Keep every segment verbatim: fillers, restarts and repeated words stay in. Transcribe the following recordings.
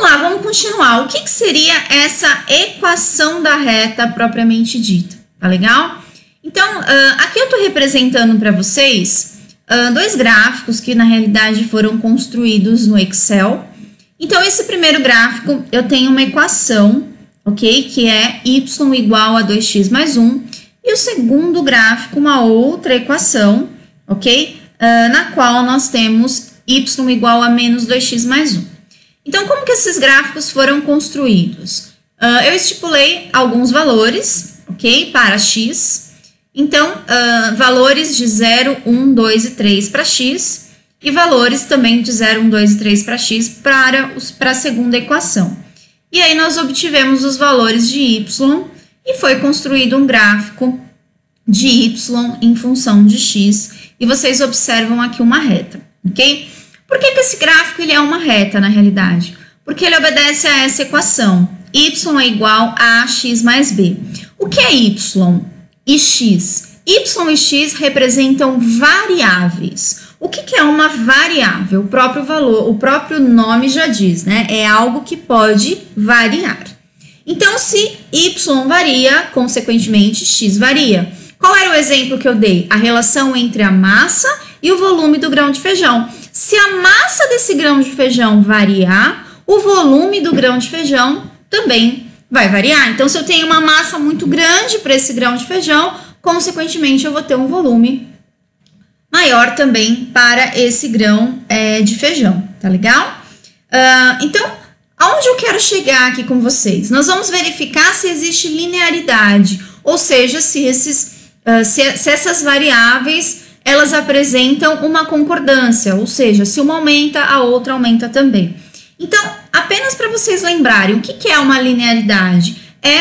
Vamos lá, vamos continuar. O que, que seria essa equação da reta propriamente dita? Tá legal? Então, uh, aqui eu estou representando para vocês uh, dois gráficos que, na realidade, foram construídos no Excel. Então, esse primeiro gráfico, eu tenho uma equação, ok? Que é y igual a dois x mais um. E o segundo gráfico, uma outra equação, ok? Uh, na qual nós temos y igual a menos dois x mais um. Então, como que esses gráficos foram construídos? Uh, eu estipulei alguns valores, ok? Para x. Então, uh, valores de zero, um, dois e três para x e valores também de zero, um, dois e três para x para, os, para a segunda equação. E aí, nós obtivemos os valores de y e foi construído um gráfico de y em função de x. E vocês observam aqui uma reta, ok? Por que que esse gráfico ele é uma reta, na realidade? Porque ele obedece a essa equação. Y é igual a x mais b. O que é y? E x. Y e x representam variáveis. O que, que é uma variável? O próprio valor, o próprio nome já diz, né? É algo que pode variar. Então, se y varia, consequentemente, x varia. Qual era o exemplo que eu dei? A relação entre a massa e o volume do grão de feijão. Se a massa desse grão de feijão variar, o volume do grão de feijão também varia. Vai variar. Então, se eu tenho uma massa muito grande para esse grão de feijão, consequentemente, eu vou ter um volume maior também para esse grão é, de feijão, tá legal? Uh, então, aonde eu quero chegar aqui com vocês? Nós vamos verificar se existe linearidade, ou seja, se, esses, uh, se, se essas variáveis, elas apresentam uma concordância, ou seja, se uma aumenta, a outra aumenta também. Então, apenas para vocês lembrarem, o que, que é uma linearidade? É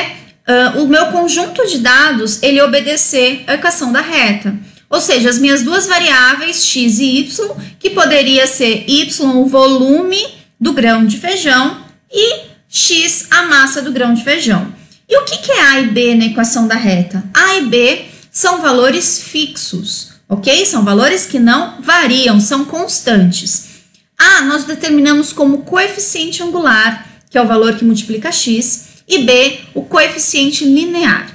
uh, o meu conjunto de dados, ele obedecer a equação da reta. Ou seja, as minhas duas variáveis, x e y, que poderia ser y, o volume do grão de feijão, e x, a massa do grão de feijão. E o que, que é a e b na equação da reta? A e b são valores fixos, ok? São valores que não variam, são constantes. A, nós determinamos como coeficiente angular, que é o valor que multiplica x, e B, o coeficiente linear.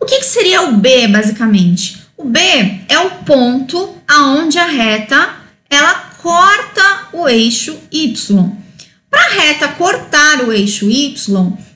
O que, que seria o B, basicamente? O B é o ponto aonde a reta, ela corta o eixo y. Para a reta cortar o eixo y,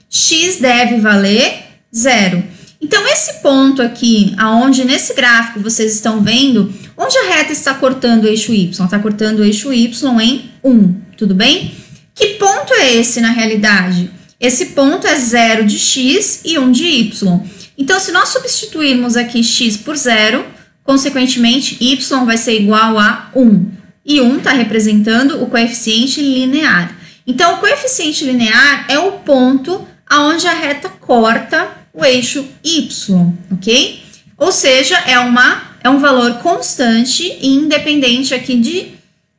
x deve valer zero. Então, esse ponto aqui, aonde nesse gráfico vocês estão vendo, onde a reta está cortando o eixo y? Está cortando o eixo y em um, tudo bem? Que ponto é esse na realidade? Esse ponto é zero de x e um de y. Então, se nós substituirmos aqui x por zero, consequentemente, y vai ser igual a um. E um está representando o coeficiente linear. Então, o coeficiente linear é o ponto aonde a reta corta o eixo y, ok? Ou seja, é uma... É um valor constante e independente aqui de,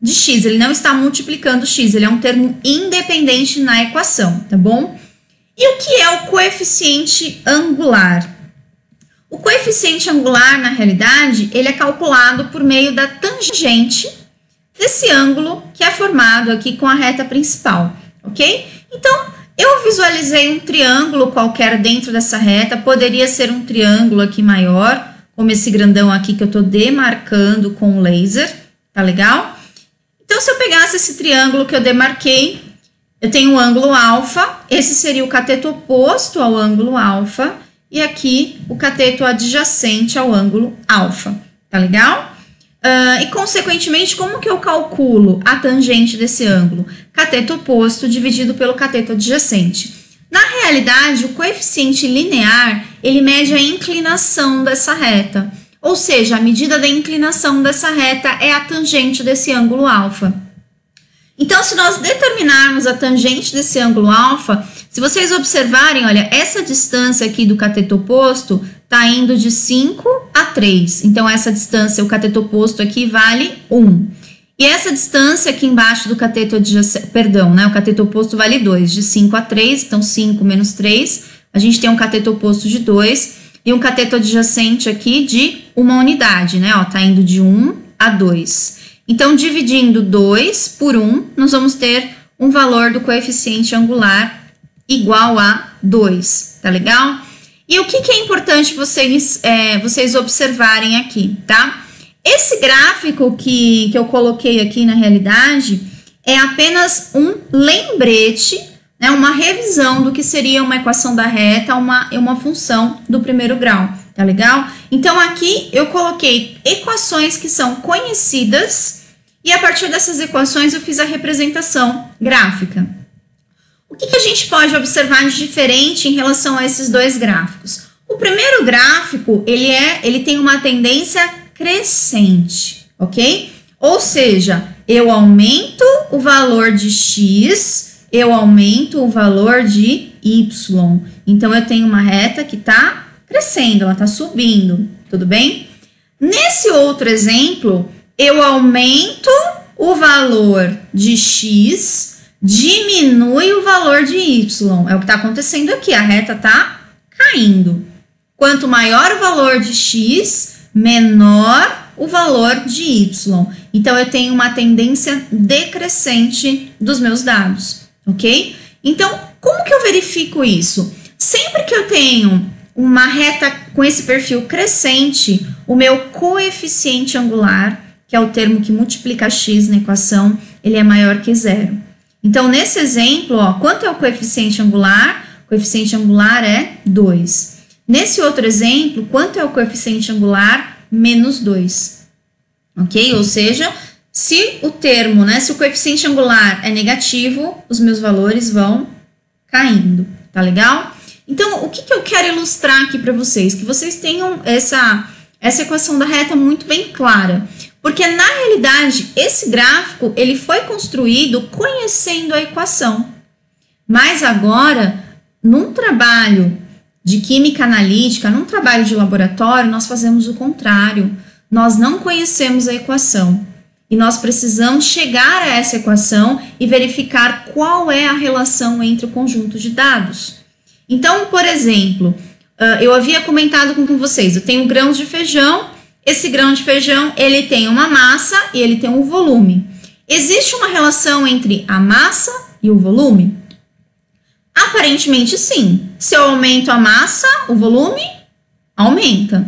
de x. Ele não está multiplicando x, ele é um termo independente na equação, tá bom? E o que é o coeficiente angular? O coeficiente angular, na realidade, ele é calculado por meio da tangente desse ângulo que é formado aqui com a reta principal, ok? Então, eu visualizei um triângulo qualquer dentro dessa reta, poderia ser um triângulo aqui maior, como esse grandão aqui que eu tô demarcando com o laser, tá legal? Então, se eu pegasse esse triângulo que eu demarquei, eu tenho um ângulo alfa, esse seria o cateto oposto ao ângulo alfa, e aqui o cateto adjacente ao ângulo alfa, tá legal? Uh, e, consequentemente, como que eu calculo a tangente desse ângulo? Cateto oposto dividido pelo cateto adjacente. Na realidade, o coeficiente linear, ele mede a inclinação dessa reta. Ou seja, a medida da inclinação dessa reta é a tangente desse ângulo alfa. Então, se nós determinarmos a tangente desse ângulo alfa, se vocês observarem, olha, essa distância aqui do cateto oposto está indo de cinco a três. Então, essa distância, o cateto oposto aqui vale um. E essa distância aqui embaixo do cateto adjacente, perdão, né, o cateto oposto vale dois, de cinco a três, então cinco menos três, a gente tem um cateto oposto de dois e um cateto adjacente aqui de uma unidade, né, ó, tá indo de um a dois. Então, dividindo dois por um, nós vamos ter um valor do coeficiente angular igual a dois, tá legal? E o que, que é importante vocês, é, vocês observarem aqui, tá? Esse gráfico que, que eu coloquei aqui, na realidade, é apenas um lembrete, né, uma revisão do que seria uma equação da reta, uma, uma função do primeiro grau, tá legal? Então, aqui eu coloquei equações que são conhecidas e a partir dessas equações eu fiz a representação gráfica. O que, que a gente pode observar de diferente em relação a esses dois gráficos? O primeiro gráfico, ele, é, ele tem uma tendência crescente, ok? Ou seja, eu aumento o valor de x, eu aumento o valor de y. Então, eu tenho uma reta que está crescendo, ela está subindo, tudo bem? Nesse outro exemplo, eu aumento o valor de x, diminui o valor de y. É o que está acontecendo aqui, a reta está caindo. Quanto maior o valor de x, menor o valor de y. Então, eu tenho uma tendência decrescente dos meus dados, ok? Então, como que eu verifico isso? Sempre que eu tenho uma reta com esse perfil crescente, o meu coeficiente angular, que é o termo que multiplica x na equação, ele é maior que zero. Então, nesse exemplo, ó, quanto é o coeficiente angular? O coeficiente angular é dois. Nesse outro exemplo, quanto é o coeficiente angular? Menos dois, ok? Ou seja, se o termo, né, se o coeficiente angular é negativo, os meus valores vão caindo, tá legal? Então, o que, que eu quero ilustrar aqui para vocês? Que vocês tenham essa, essa equação da reta muito bem clara, porque, na realidade, esse gráfico, ele foi construído conhecendo a equação, mas agora, num trabalho de química analítica, num trabalho de laboratório, nós fazemos o contrário. Nós não conhecemos a equação e nós precisamos chegar a essa equação e verificar qual é a relação entre o conjunto de dados. Então, por exemplo, eu havia comentado com vocês, eu tenho grãos de feijão, esse grão de feijão, ele tem uma massa e ele tem um volume. Existe uma relação entre a massa e o volume? Aparentemente, sim. Se eu aumento a massa, o volume aumenta,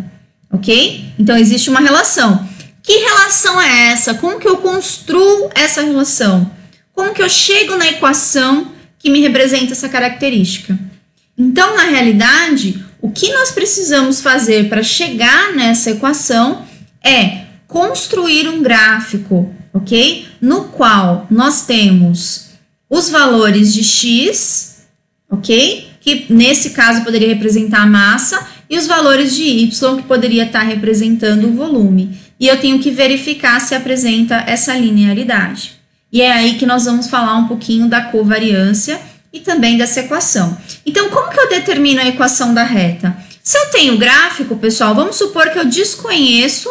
ok? Então, existe uma relação. Que relação é essa? Como que eu construo essa relação? Como que eu chego na equação que me representa essa característica? Então, na realidade, o que nós precisamos fazer para chegar nessa equação é construir um gráfico, ok? No qual nós temos os valores de x, ok? Que nesse caso poderia representar a massa, e os valores de y, que poderia estar representando o volume. E eu tenho que verificar se apresenta essa linearidade. E é aí que nós vamos falar um pouquinho da covariância e também dessa equação. Então, como que eu determino a equação da reta? Se eu tenho gráfico, pessoal, vamos supor que eu desconheço,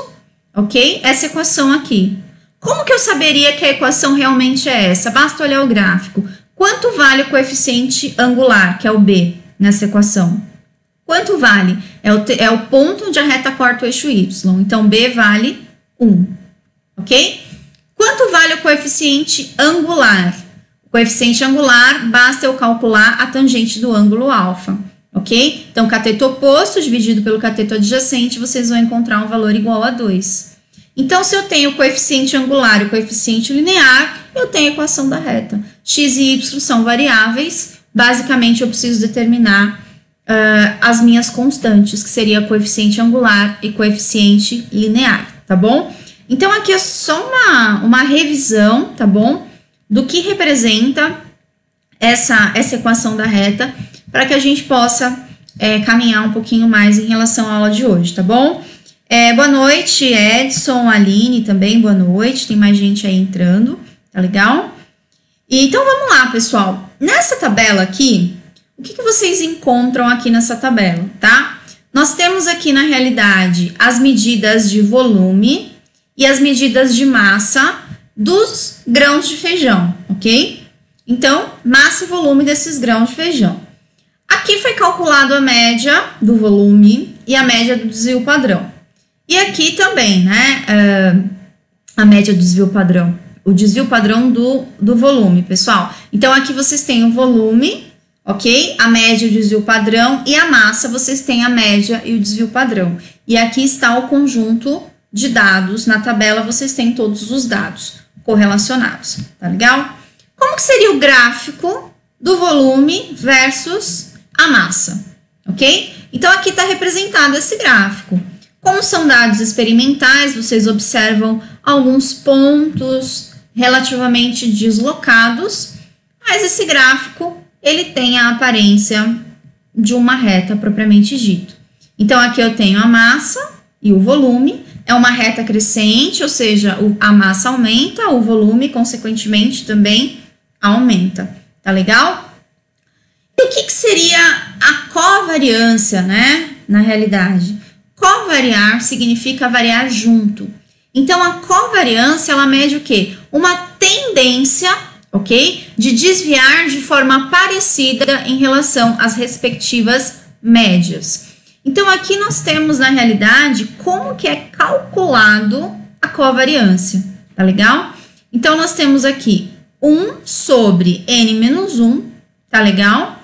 ok? Essa equação aqui. Como que eu saberia que a equação realmente é essa? Basta olhar o gráfico. Quanto vale o coeficiente angular, que é o B, nessa equação? Quanto vale? É o, é o ponto onde a reta corta o eixo Y. Então, B vale um, ok? Quanto vale o coeficiente angular? O coeficiente angular, basta eu calcular a tangente do ângulo alfa, ok? Então, cateto oposto dividido pelo cateto adjacente, vocês vão encontrar um valor igual a dois. Então, se eu tenho o coeficiente angular e o coeficiente linear, eu tenho a equação da reta. X e Y são variáveis. Basicamente, eu preciso determinar uh, as minhas constantes, que seria coeficiente angular e coeficiente linear, tá bom? Então, aqui é só uma, uma revisão, tá bom? Do que representa essa, essa equação da reta, para que a gente possa é, caminhar um pouquinho mais em relação à aula de hoje, tá bom? É, boa noite, Edson, Aline também, boa noite, tem mais gente aí entrando, tá legal? E, então, vamos lá, pessoal. Nessa tabela aqui, o que, que vocês encontram aqui nessa tabela, tá? Nós temos aqui, na realidade, as medidas de volume e as medidas de massa dos grãos de feijão, ok? Então, massa e volume desses grãos de feijão. Aqui foi calculado a média do volume e a média do desvio padrão. E aqui também, né, a média do desvio padrão, o desvio padrão do, do volume, pessoal. Então, aqui vocês têm o volume, ok? A média e o desvio padrão. E a massa, vocês têm a média e o desvio padrão. E aqui está o conjunto de dados. Na tabela, vocês têm todos os dados correlacionados, tá legal? Como que seria o gráfico do volume versus a massa, ok? Então, aqui está representado esse gráfico. Como são dados experimentais, vocês observam alguns pontos relativamente deslocados, mas esse gráfico, ele tem a aparência de uma reta propriamente dito. Então, aqui eu tenho a massa e o volume, é uma reta crescente, ou seja, a massa aumenta, o volume, consequentemente, também aumenta, tá legal? E o que, que seria a covariância, né, na realidade? Covariar significa variar junto. Então, a covariância, ela mede o quê? Uma tendência, ok? De desviar de forma parecida em relação às respectivas médias. Então, aqui nós temos, na realidade, como que é calculado a covariância, tá legal? Então, nós temos aqui um sobre n menos um, tá legal?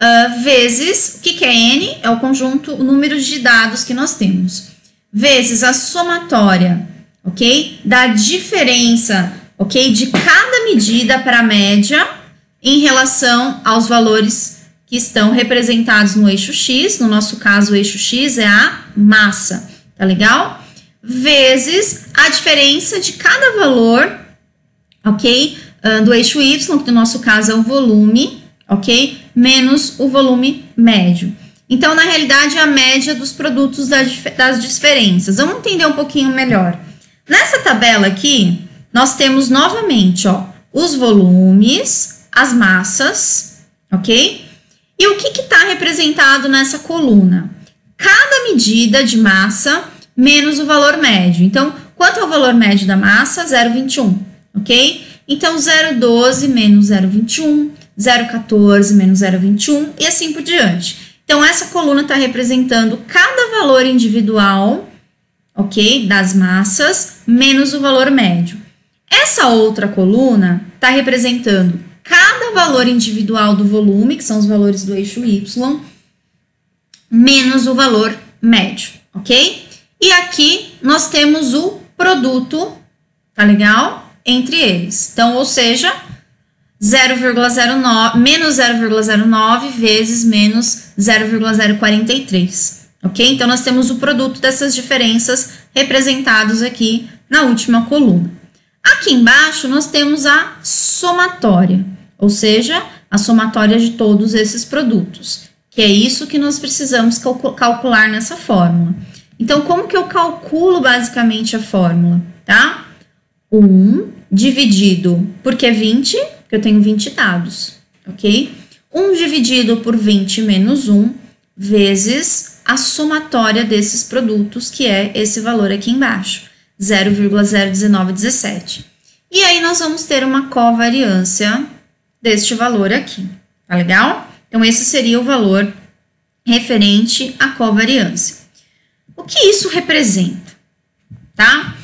Uh, vezes, o que, que é n? É o conjunto, o número de dados que nós temos. Vezes a somatória, ok? Da diferença, ok? De cada medida para a média em relação aos valores que estão representados no eixo X, no nosso caso o eixo X é a massa, tá legal? Vezes a diferença de cada valor, ok? Do eixo Y, que no nosso caso é o volume, ok? Menos o volume médio. Então, na realidade, é a média dos produtos das diferenças. Vamos entender um pouquinho melhor. Nessa tabela aqui, nós temos novamente, ó, os volumes, as massas, ok? E o que está representado nessa coluna? Cada medida de massa menos o valor médio. Então, quanto é o valor médio da massa? zero vírgula vinte e um, ok? Então, zero vírgula doze menos zero vírgula vinte e um, zero vírgula quatorze menos zero vírgula vinte e um e assim por diante. Então, essa coluna está representando cada valor individual, ok? Das massas, menos o valor médio. Essa outra coluna está representando cada valor individual do volume, que são os valores do eixo Y, menos o valor médio, ok? E aqui nós temos o produto, tá legal? Entre eles. Então, ou seja, zero vírgula zero nove menos zero vírgula zero nove vezes menos zero vírgula zero quarenta e três, ok? Então, nós temos o produto dessas diferenças representados aqui na última coluna. Aqui embaixo, nós temos a somatória, ou seja, a somatória de todos esses produtos, que é isso que nós precisamos calcular nessa fórmula. Então, como que eu calculo basicamente a fórmula, tá? um dividido por que vinte, porque eu tenho vinte dados, ok? um dividido por vinte menos um vezes a somatória desses produtos, que é esse valor aqui embaixo, zero vírgula zero dezenove dezessete. E aí, nós vamos ter uma covariância deste valor aqui, tá legal? Então, esse seria o valor referente à covariância. O que isso representa, tá?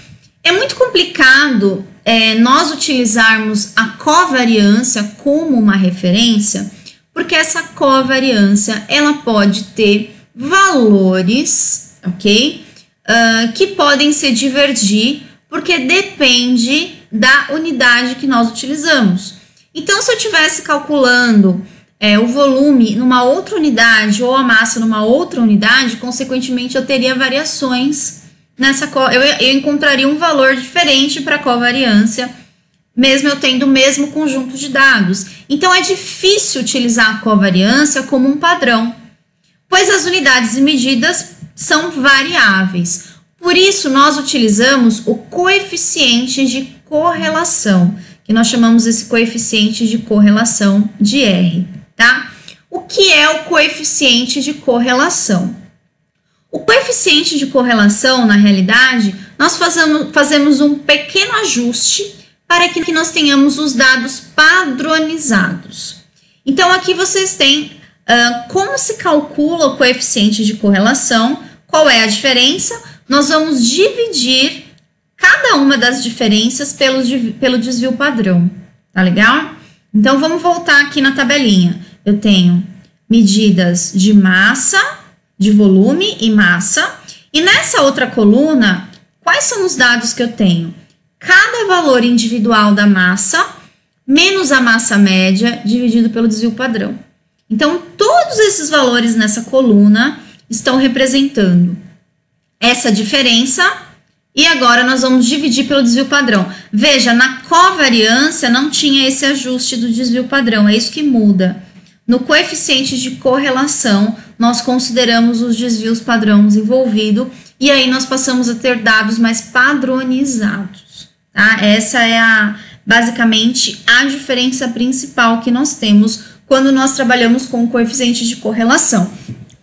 É muito complicado é, nós utilizarmos a covariância como uma referência, porque essa covariância, ela pode ter valores, ok? Uh, que podem se divergir, porque depende da unidade que nós utilizamos. Então, se eu estivesse calculando é, o volume numa outra unidade ou a massa numa outra unidade, consequentemente, eu teria variações nessa co eu, eu encontraria um valor diferente para a covariância, mesmo eu tendo o mesmo conjunto de dados. Então, é difícil utilizar a covariância como um padrão, pois as unidades e medidas são variáveis. Por isso, nós utilizamos o coeficiente de correlação, que nós chamamos esse coeficiente de correlação de R, tá? O que é o coeficiente de correlação? O coeficiente de correlação, na realidade, nós fazemos, fazemos um pequeno ajuste para que nós tenhamos os dados padronizados. Então, aqui vocês têm Uh, como se calcula o coeficiente de correlação, qual é a diferença? Nós vamos dividir cada uma das diferenças pelo, pelo desvio padrão, tá legal? Então, vamos voltar aqui na tabelinha. Eu tenho medidas de massa, de volume e massa. E nessa outra coluna, quais são os dados que eu tenho? Cada valor individual da massa, menos a massa média, dividido pelo desvio padrão. Então, todos esses valores nessa coluna estão representando essa diferença. E agora, nós vamos dividir pelo desvio padrão. Veja, na covariância não tinha esse ajuste do desvio padrão, é isso que muda. No coeficiente de correlação, nós consideramos os desvios padrões envolvidos e aí nós passamos a ter dados mais padronizados. Tá? Essa é a, basicamente a diferença principal que nós temos quando nós trabalhamos com o coeficiente de correlação.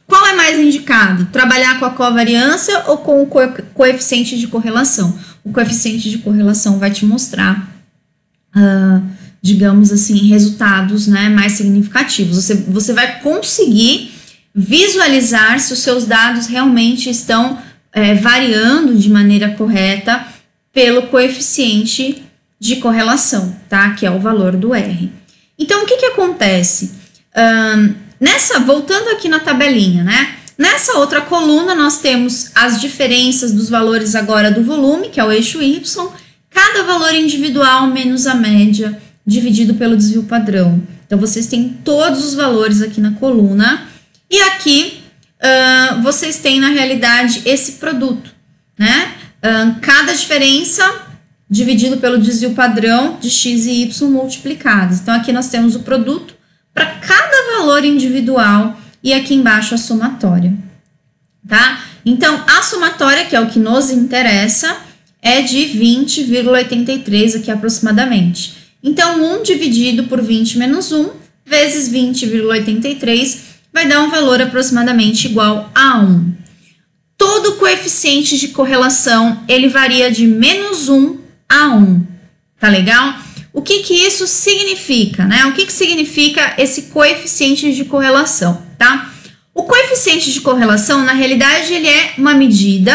Qual é mais indicado? Trabalhar com a covariância ou com o coeficiente de correlação? O coeficiente de correlação vai te mostrar, uh, digamos assim, resultados, né, mais significativos. Você, você vai conseguir visualizar se os seus dados realmente estão é, variando de maneira correta pelo coeficiente de correlação, tá? Que é o valor do R. Então, o que que acontece? Um, nessa, voltando aqui na tabelinha, né? Nessa outra coluna, nós temos as diferenças dos valores agora do volume, que é o eixo Y, cada valor individual menos a média, dividido pelo desvio padrão. Então, vocês têm todos os valores aqui na coluna. E aqui, uh, vocês têm, na realidade, esse produto, né? Uh, cada diferença dividido pelo desvio padrão de x e y multiplicados. Então, aqui nós temos o produto para cada valor individual e aqui embaixo a somatória, tá? Então, a somatória, que é o que nos interessa, é de vinte vírgula oitenta e três aqui aproximadamente. Então, um dividido por vinte menos um vezes vinte vírgula oitenta e três vai dar um valor aproximadamente igual a um. Todo coeficiente de correlação, ele varia de menos um a um, tá legal? O que que isso significa, né? O que que significa esse coeficiente de correlação, tá? O coeficiente de correlação, na realidade, ele é uma medida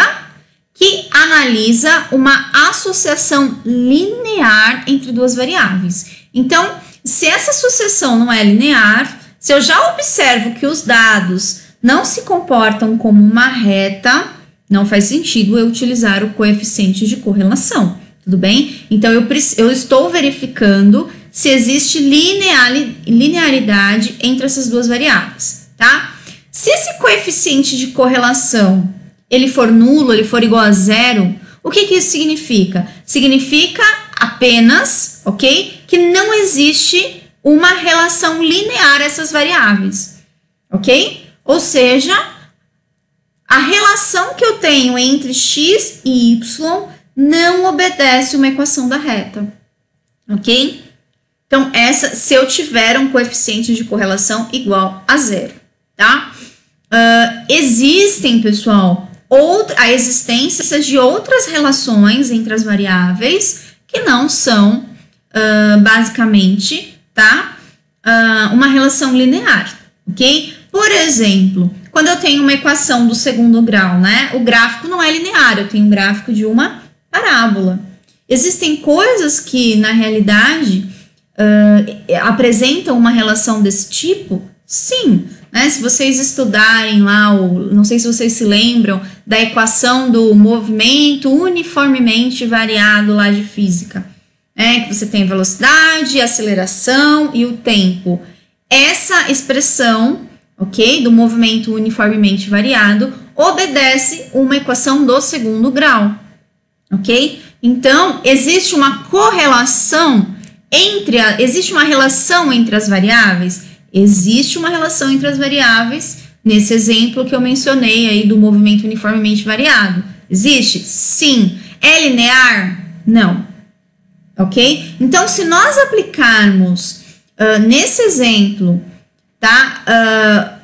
que analisa uma associação linear entre duas variáveis. Então, se essa associação não é linear, se eu já observo que os dados não se comportam como uma reta, não faz sentido eu utilizar o coeficiente de correlação, tudo bem? Então, eu, eu estou verificando se existe linearidade entre essas duas variáveis, tá? Se esse coeficiente de correlação, ele for nulo, ele for igual a zero, o que que isso significa? Significa apenas, ok? Que não existe uma relação linear a essas variáveis, ok? Ou seja, a relação que eu tenho entre x e y não obedece uma equação da reta, ok? Então, essa, se eu tiver um coeficiente de correlação igual a zero, tá? Uh, existem, pessoal, outra, a existência de outras relações entre as variáveis que não são, uh, basicamente, tá? Uh, uma relação linear, ok? Por exemplo, quando eu tenho uma equação do segundo grau, né? O gráfico não é linear, eu tenho um gráfico de uma parábola. Existem coisas que, na realidade, uh, apresentam uma relação desse tipo? Sim, né? Se vocês estudarem lá, o, não sei se vocês se lembram, da equação do movimento uniformemente variado lá de física. É, que você tem velocidade, aceleração e o tempo. Essa expressão, ok, do movimento uniformemente variado, obedece uma equação do segundo grau, ok? Então, existe uma correlação entre, a, existe uma relação entre as variáveis? Existe uma relação entre as variáveis, nesse exemplo que eu mencionei aí do movimento uniformemente variado. Existe? Sim. É linear? Não. Ok? Então, se nós aplicarmos uh, nesse exemplo, tá? Uh,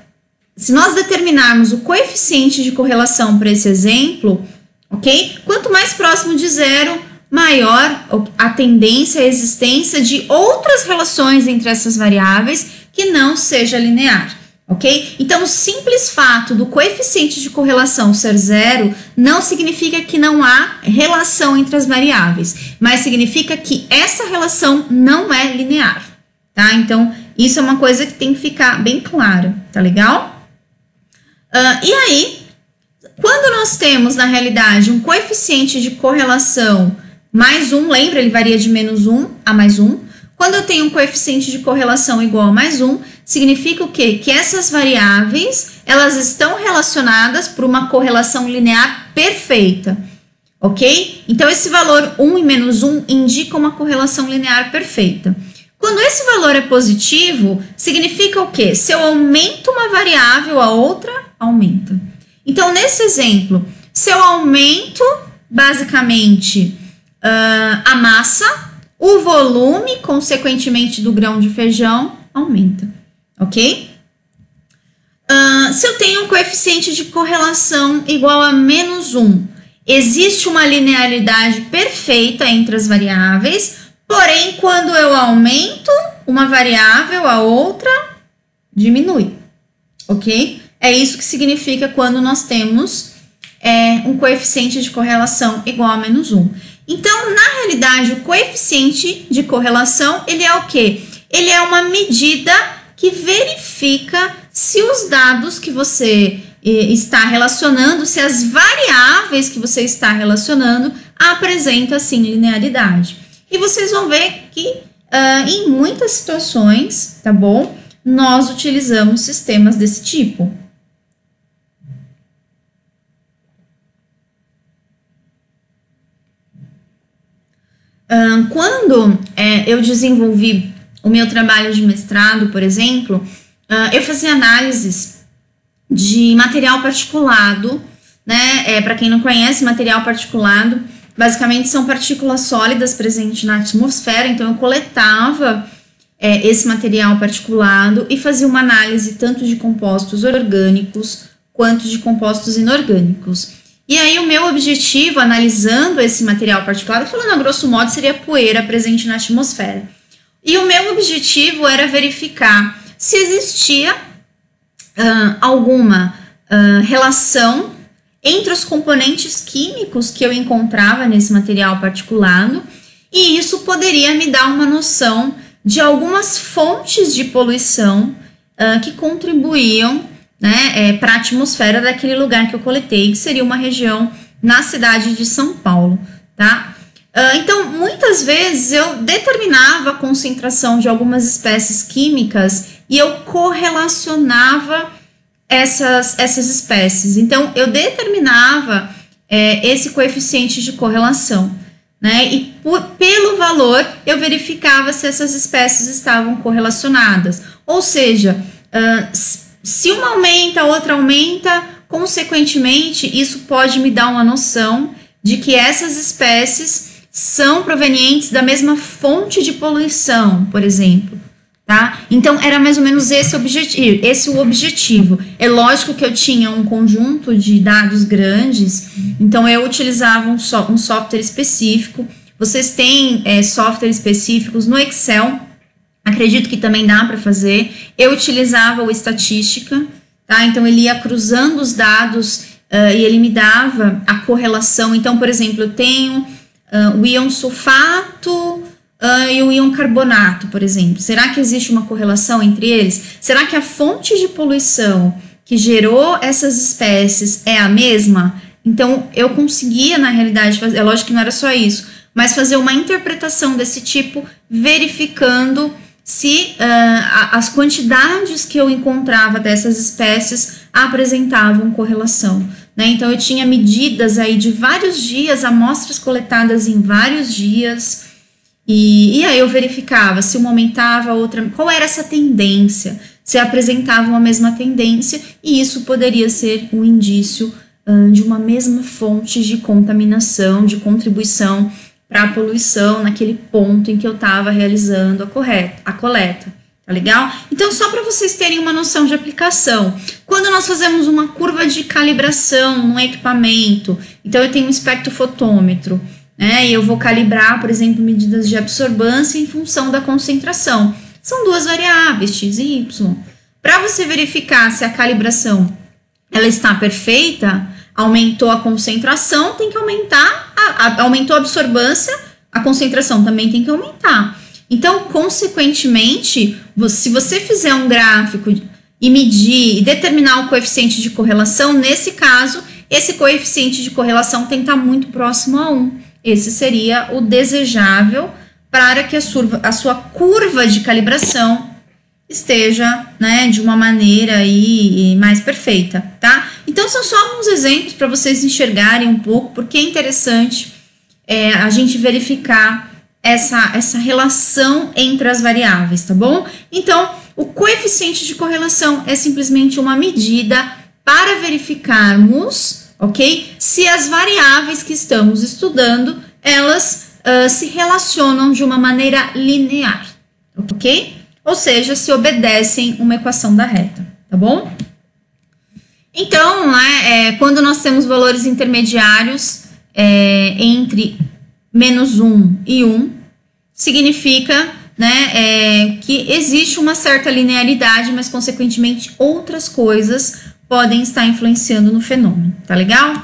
se nós determinarmos o coeficiente de correlação para esse exemplo, ok? Quanto mais próximo de zero, maior a tendência à existência de outras relações entre essas variáveis que não seja linear, Ok? Então, o simples fato do coeficiente de correlação ser zero não significa que não há relação entre as variáveis, mas significa que essa relação não é linear, tá? Então, isso é uma coisa que tem que ficar bem clara, tá legal? Uh, e aí, quando nós temos, na realidade, um coeficiente de correlação mais um, lembra, ele varia de menos um a mais um. Quando eu tenho um coeficiente de correlação igual a mais um, significa o quê? Que essas variáveis, elas estão relacionadas por uma correlação linear perfeita, ok? Então, esse valor um e menos um indica uma correlação linear perfeita. Quando esse valor é positivo, significa o quê? Se eu aumento uma variável, a outra aumenta. Então, nesse exemplo, se eu aumento, basicamente, uh, a massa, o volume, consequentemente, do grão de feijão, aumenta. Ok? Uh, se eu tenho um coeficiente de correlação igual a menos um, existe uma linearidade perfeita entre as variáveis, porém, quando eu aumento uma variável, a outra diminui. Ok? É isso que significa quando nós temos é, um coeficiente de correlação igual a menos um. Então, na realidade, o coeficiente de correlação, ele é o quê? Ele é uma medida que verifica se os dados que você está relacionando, se as variáveis que você está relacionando apresentam, sim, linearidade. E vocês vão ver que uh, em muitas situações, tá bom? Nós utilizamos sistemas desse tipo. Uh, quando é, eu desenvolvi o meu trabalho de mestrado, por exemplo, eu fazia análises de material particulado, né? É, para quem não conhece, material particulado, basicamente são partículas sólidas presentes na atmosfera, então eu coletava é, esse material particulado e fazia uma análise tanto de compostos orgânicos quanto de compostos inorgânicos. E aí o meu objetivo, analisando esse material particulado, falando a grosso modo, seria a poeira presente na atmosfera. E o meu objetivo era verificar se existia uh, alguma uh, relação entre os componentes químicos que eu encontrava nesse material particulado, e isso poderia me dar uma noção de algumas fontes de poluição uh, que contribuíam, né, é, para a atmosfera daquele lugar que eu coletei, que seria uma região na cidade de São Paulo, tá? Uh, então, muitas vezes eu determinava a concentração de algumas espécies químicas e eu correlacionava essas, essas espécies. Então, eu determinava é, esse coeficiente de correlação, né? E por, pelo valor, eu verificava se essas espécies estavam correlacionadas. Ou seja, uh, se uma aumenta, a outra aumenta, consequentemente, isso pode me dar uma noção de que essas espécies são provenientes da mesma fonte de poluição, por exemplo, tá? Então, era mais ou menos esse, objeti- esse o objetivo. É lógico que eu tinha um conjunto de dados grandes, então eu utilizava um, so- um software específico. Vocês têm é, software específicos no Excel, acredito que também dá para fazer. Eu utilizava o Estatística, tá? Então, ele ia cruzando os dados uh, e ele me dava a correlação. Então, por exemplo, eu tenho... Uh, o íon sulfato uh, e o íon carbonato, por exemplo. Será que existe uma correlação entre eles? Será que a fonte de poluição que gerou essas espécies é a mesma? Então, eu conseguia, na realidade, fazer, é lógico que não era só isso, mas fazer uma interpretação desse tipo, verificando se uh, a, as quantidades que eu encontrava dessas espécies apresentavam correlação, né? Então, eu tinha medidas aí de vários dias, amostras coletadas em vários dias, e, e aí eu verificava se uma aumentava, a outra... Qual era essa tendência? Se apresentavam a mesma tendência, e isso poderia ser um indício uh, de uma mesma fonte de contaminação, de contribuição para a poluição naquele ponto em que eu estava realizando a, correta, a coleta. Tá legal? Então, só para vocês terem uma noção de aplicação, quando nós fazemos uma curva de calibração num equipamento, então eu tenho um espectrofotômetro, né, e eu vou calibrar, por exemplo, medidas de absorvância em função da concentração. São duas variáveis, x e y. Para você verificar se a calibração ela está perfeita, aumentou a concentração, tem que aumentar, a, a, aumentou a absorvância, a concentração também tem que aumentar. Então, consequentemente, se você fizer um gráfico e medir e determinar o coeficiente de correlação, nesse caso, esse coeficiente de correlação tem que estar muito próximo a um. Esse seria o desejável para que a sua, a sua curva de calibração esteja, né, de uma maneira aí mais perfeita, tá? Então, são só alguns exemplos para vocês enxergarem um pouco, porque é interessante é, a gente verificar essa, essa relação entre as variáveis, tá bom? Então, o coeficiente de correlação é simplesmente uma medida para verificarmos, ok? Se as variáveis que estamos estudando, elas uh, se relacionam de uma maneira linear, ok? Ou seja, se obedecem uma equação da reta, tá bom? Então, né, é, quando nós temos valores intermediários é, entre menos um e um, significa, né, é, que existe uma certa linearidade, mas, consequentemente, outras coisas podem estar influenciando no fenômeno, tá legal?